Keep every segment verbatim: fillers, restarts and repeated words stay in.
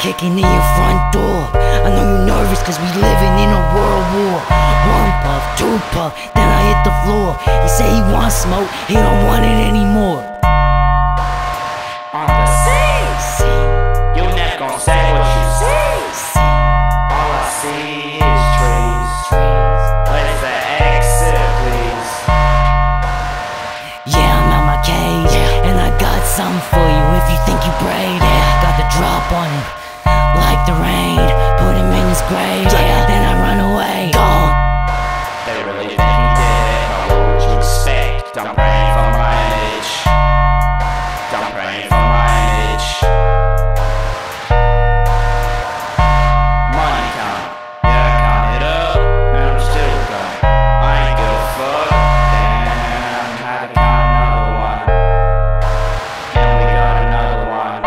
kicking in your front door. I know you're nervous cause we living in a world war. One puff, two puff, then I hit the floor. He say he wants smoke, he don't want it anymore. On the C C, you not gon' say what you see. All I see is trees. Where's the exit, please? Yeah, I'm out my cage, and I got something for you if you think you brave. Drop on him like the rain, put him in his grave. Yeah, then I run away. Gone. They really think he did it, but what would you expect? Don't pray for my age. Don't pray for my age. Money count, yeah, I count it up, and I'm still gone. I ain't give a fuck. Damn, had to count another one, and we got another one. Yeah,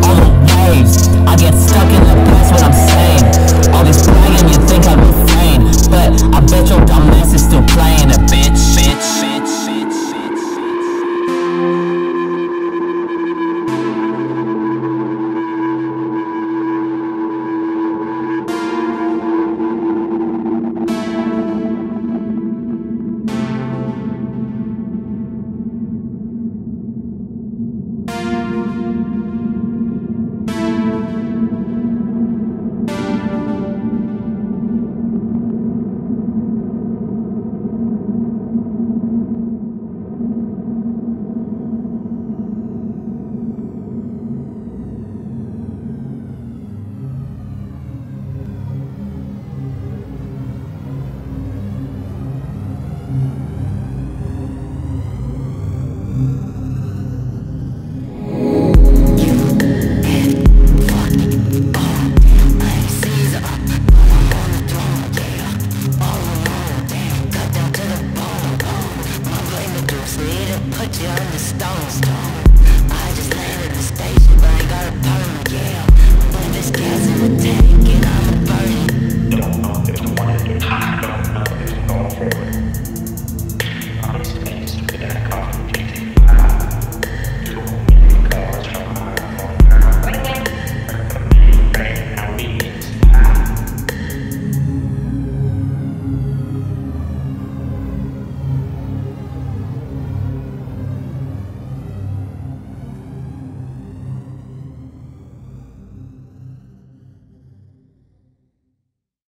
all the waves, I get stuck in the past when I'm saying all these players.